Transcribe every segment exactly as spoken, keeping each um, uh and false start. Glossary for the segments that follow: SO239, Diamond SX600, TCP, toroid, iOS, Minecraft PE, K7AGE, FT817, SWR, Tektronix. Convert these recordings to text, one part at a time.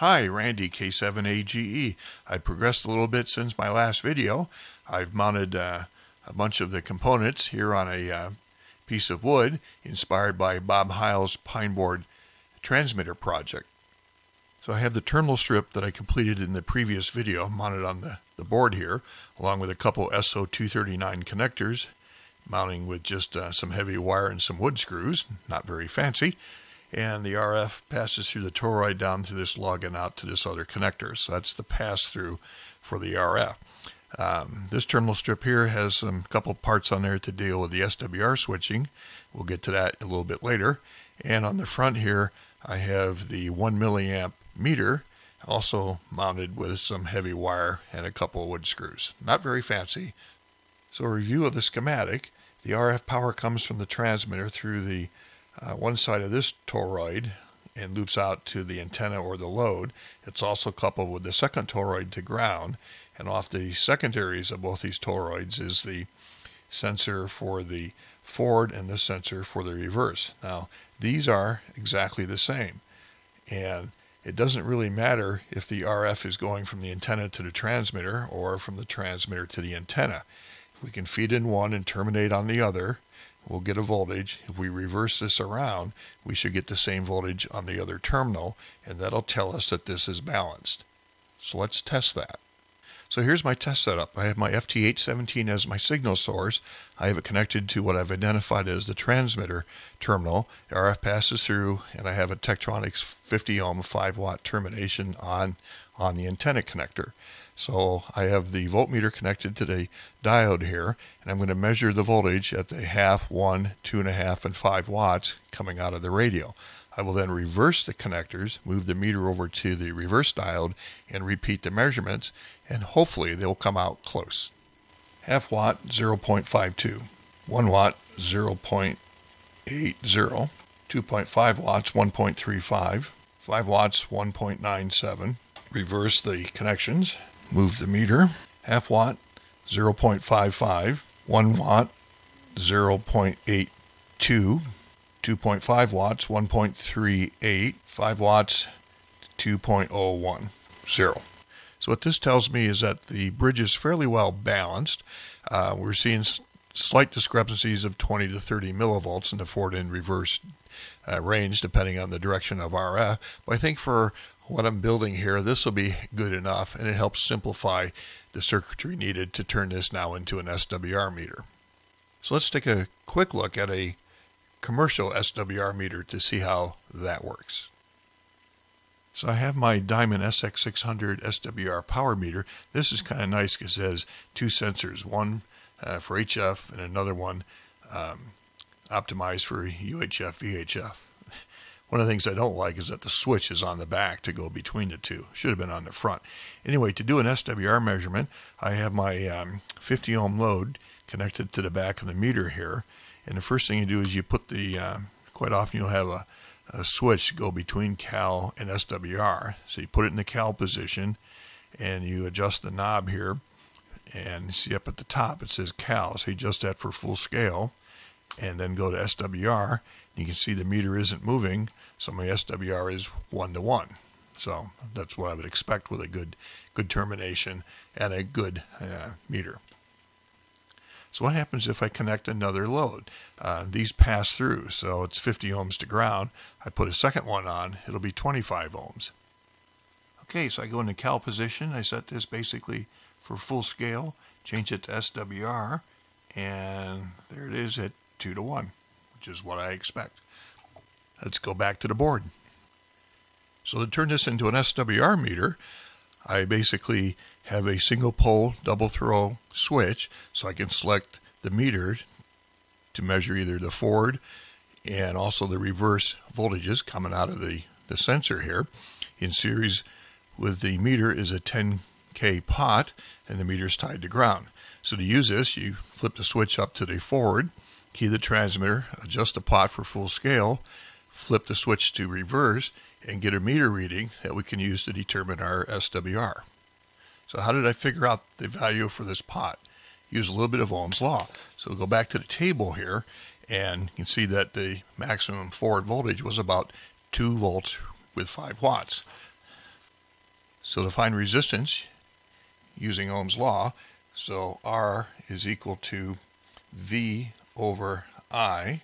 Hi, Randy, K seven A G E. I progressed a little bit since my last video. I've mounted uh, a bunch of the components here on a uh, piece of wood inspired by Bob Heil's Pineboard transmitter project. So I have the terminal strip that I completed in the previous video mounted on the, the board here, along with a couple S O two thirty-nine connectors, mounting with just uh, some heavy wire and some wood screws, not very fancy. And the R F passes through the toroid down through this lug and out to this other connector. So that's the pass-through for the R F. Um, this terminal strip here has some couple parts on there to deal with the S W R switching. We'll get to that a little bit later. And on the front here, I have the one milliamp meter, also mounted with some heavy wire and a couple of wood screws. Not very fancy. So a review of the schematic. The R F power comes from the transmitter through the Uh, one side of this toroid and loops out to the antenna or the load. It's also coupled with the second toroid to ground, and off the secondaries of both these toroids is the sensor for the forward and the sensor for the reverse. Now these are exactly the same, and it doesn't really matter if the R F is going from the antenna to the transmitter or from the transmitter to the antenna. If we can feed in one and terminate on the other, we'll get a voltage. If we reverse this around, we should get the same voltage on the other terminal, and that'll tell us that this is balanced. So let's test that. So here's my test setup. I have my F T eight seventeen as my signal source. I have it connected to what I've identified as the transmitter terminal. The R F passes through, and I have a Tektronix fifty ohm five watt termination on, on the antenna connector. So I have the voltmeter connected to the diode here, and I'm going to measure the voltage at the half, one, two and a half, and five watts coming out of the radio. I will then reverse the connectors, move the meter over to the reverse diode, and repeat the measurements, and hopefully they'll come out close. Half watt, zero point five two. One watt, zero point eight zero. two point five watts, one point three five. Five watts, one point nine seven. Reverse the connections. Move the meter. Half watt, zero point five five. One watt, zero point eight two. two point five watts, one point three eight. five watts, two point zero one zero. So what this tells me is that the bridge is fairly well balanced. Uh, we're seeing slight discrepancies of twenty to thirty millivolts in the forward and reverse uh, range, depending on the direction of R F. But I think for what I'm building here, this will be good enough, and it helps simplify the circuitry needed to turn this now into an S W R meter. So let's take a quick look at a commercial S W R meter to see how that works. So I have my Diamond S X six hundred S W R power meter. This is kind of nice because it has two sensors, one uh, for H F and another one um, optimized for U H F, V H F. One of the things I don't like is that the switch is on the back to go between the two. Should have been on the front. Anyway, to do an S W R measurement, I have my um, fifty ohm load connected to the back of the meter here. And the first thing you do is you put the, uh, quite often you'll have a, a switch go between cal and S W R. So you put it in the cal position and you adjust the knob here. And you see up at the top it says cal. So you adjust that for full scale and then go to S W R. You can see the meter isn't moving, so my S W R is one to one. So that's what I would expect with a good, good termination and a good uh, meter. So what happens if I connect another load? Uh, these pass through, so it's fifty ohms to ground. I put a second one on, it'll be twenty-five ohms. Okay, so I go into cal position. I set this basically for full scale, change it to S W R, and there it is at two to one. Which is what I expect. Let's go back to the board. So to turn this into an S W R meter, I basically have a single pole double throw switch, so I can select the meter to measure either the forward and also the reverse voltages coming out of the, the sensor here. In series with the meter is a ten K pot, and the meter is tied to ground. So to use this, you flip the switch up to the forward, key the transmitter, adjust the pot for full scale, flip the switch to reverse, and get a meter reading that we can use to determine our S W R. So how did I figure out the value for this pot? Use a little bit of Ohm's law. So we'll go back to the table here, and you can see that the maximum forward voltage was about two volts with five watts. So to find resistance using Ohm's law, so R is equal to V over I.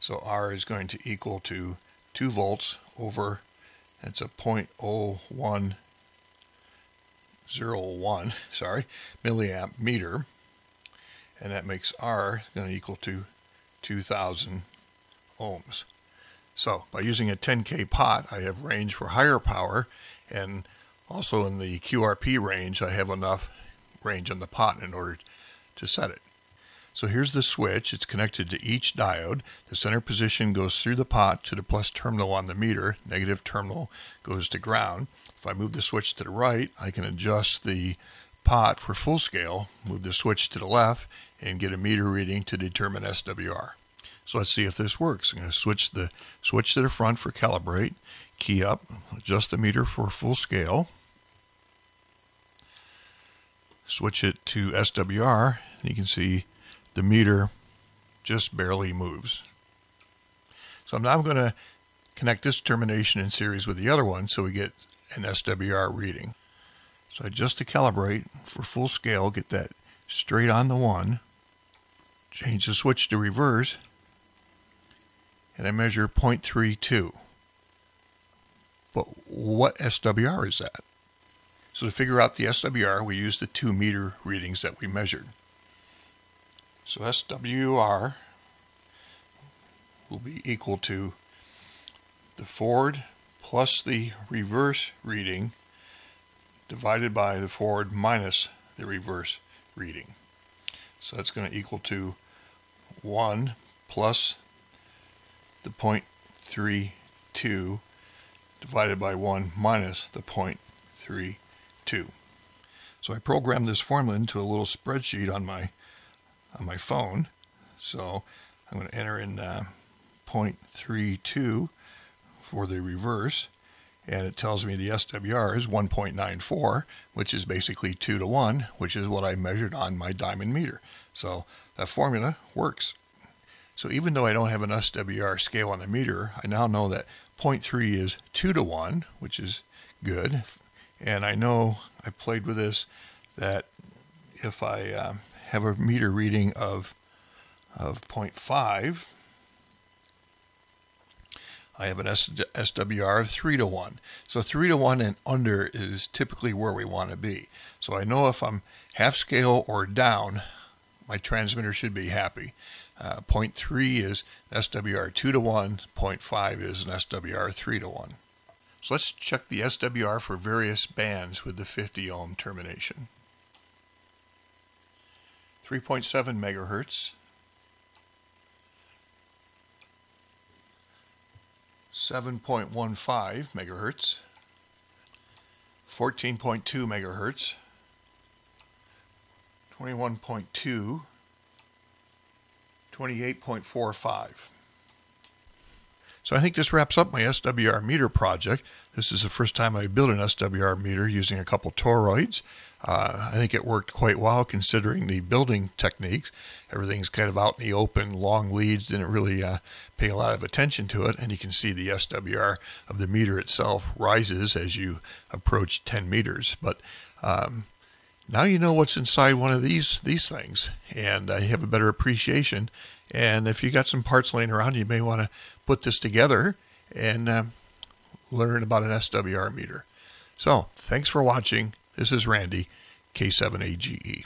So R is going to equal to two volts over, it's a zero point zero one zero one, sorry, milliamp meter. And that makes R going to equal to two thousand ohms. So by using a ten K pot, I have range for higher power, and also in the Q R P range, I have enough range on the pot in order to set it. So here's the switch. It's connected to each diode. The center position goes through the pot to the plus terminal on the meter. Negative terminal goes to ground. If I move the switch to the right, I can adjust the pot for full scale, move the switch to the left, and get a meter reading to determine S W R. So let's see if this works. I'm going to switch the switch to the front for calibrate, key up, adjust the meter for full scale, switch it to S W R, and you can see the meter just barely moves. So I'm now going to connect this termination in series with the other one so we get an S W R reading. So I just to calibrate for full scale, get that straight on the one, change the switch to reverse, and I measure zero point three two. But what S W R is that? So to figure out the S W R, we use the two meter readings that we measured. So S W R will be equal to the forward plus the reverse reading divided by the forward minus the reverse reading. So that's going to equal to one plus the zero point three two divided by one minus the zero point three two. So I programmed this formula into a little spreadsheet on my on my phone. So I'm going to enter in uh, zero point three two for the reverse, and it tells me the S W R is one point nine four, which is basically two to one, which is what I measured on my Diamond meter. So that formula works. So even though I don't have an S W R scale on the meter, I now know that zero point three is two to one, which is good. And I know, I played with this, that if I um, have a meter reading of, of zero point five, I have an S W R of three to one. So three to one and under is typically where we want to be. So I know if I'm half scale or down, my transmitter should be happy. Uh, zero point three is S W R two to one, zero point five is an S W R three to one. So let's check the S W R for various bands with the fifty ohm termination. three point seven megahertz, seven point one five megahertz, fourteen point two megahertz, twenty-one point two, twenty-eight point four five. So I think this wraps up my S W R meter project. This is the first time I built an S W R meter using a couple toroids. Uh, I think it worked quite well considering the building techniques. Everything's kind of out in the open, long leads, didn't really uh, pay a lot of attention to it. And you can see the S W R of the meter itself rises as you approach ten meters. But um, now you know what's inside one of these, these things, and uh, you have a better appreciation. And if you got some parts laying around, you may want to put this together and um, learn about an S W R meter. So thanks for watching. This is Randy, K seven A G E.